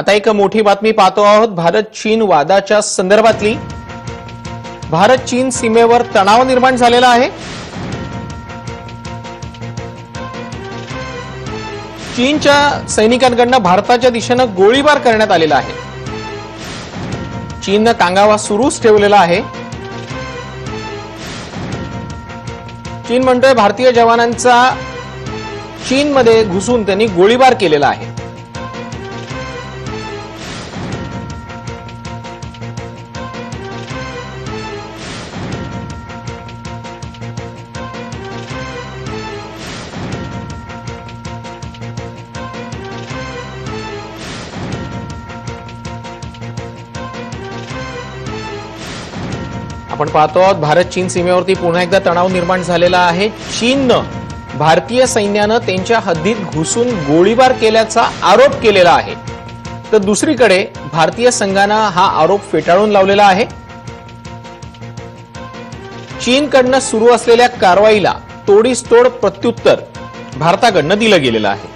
आता एक मोठी बातमी पाहतो आहोत भारत चीन वादाच्या संदर्भातली। भारत चीन सीमेवर तणाव निर्माण झालेला आहे। चीनच्या सैनिकांकडून भारताच्या दिशेने गोळीबार करण्यात आलेला आहे। चीनने कांगावा सुरूच ठेवलेला आहे। चीन म्हणतोय भारतीय जवानांचा चीनमध्ये घुसून त्यांनी गोळीबार केलेला आहे। आपण पाहतो आहोत भारत चीन सीमेवरती पुन्हा एकदा तणाव निर्माण झालेला आहे। चीननं भारतीय सैन्यानं त्यांच्या हद्दीत घुसून गोळीबार केल्याचा आरोप केलेला आहे, तर दुसरीकडे भारतीय संघानं हा आरोप फेटाळून लावलेला आहे। चीनकडनं सुरू असलेल्या कारवाईला तोडीस तोड प्रत्युत्तर भारताकडनं दिलं गेलेलं आहे।